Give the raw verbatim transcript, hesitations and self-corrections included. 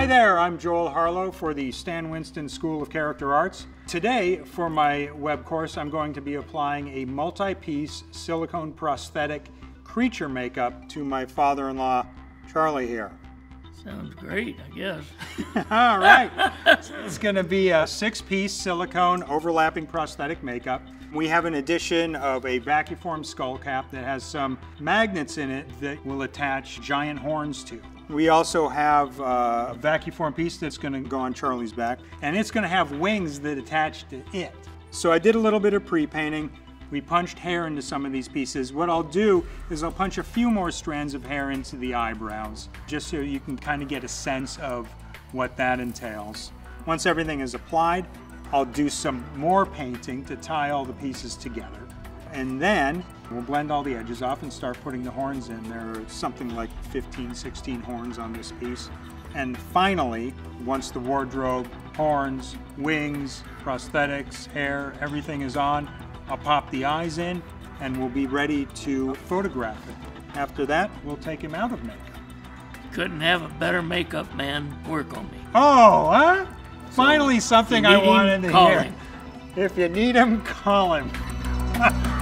Hi there, I'm Joel Harlow for the Stan Winston School of Character Arts. Today, for my web course, I'm going to be applying a multi-piece silicone prosthetic creature makeup to my father-in-law, Charlie here. Sounds great, I guess. All right. It's going to be a six-piece silicone overlapping prosthetic makeup. We have an addition of a vacuform skull cap that has some magnets in it that will attach giant horns to. We also have a vacuform piece that's going to go on Charlie's back, and it's going to have wings that attach to it. So I did a little bit of pre-painting. We punched hair into some of these pieces. What I'll do is I'll punch a few more strands of hair into the eyebrows, just so you can kind of get a sense of what that entails. Once everything is applied, I'll do some more painting to tie all the pieces together. And then we'll blend all the edges off and start putting the horns in. There are something like fifteen, sixteen horns on this piece. And finally, once the wardrobe, horns, wings, prosthetics, hair, everything is on, I'll pop the eyes in and we'll be ready to photograph it. After that, we'll take him out of makeup. Couldn't have a better makeup man work on me. Oh, huh? So finally something I wanted to hear. If you need him, call him.